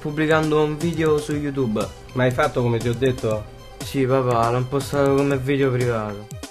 pubblicando un video su YouTube. Ma hai fatto come ti ho detto? Sì papà, l'ho impostato come video privato.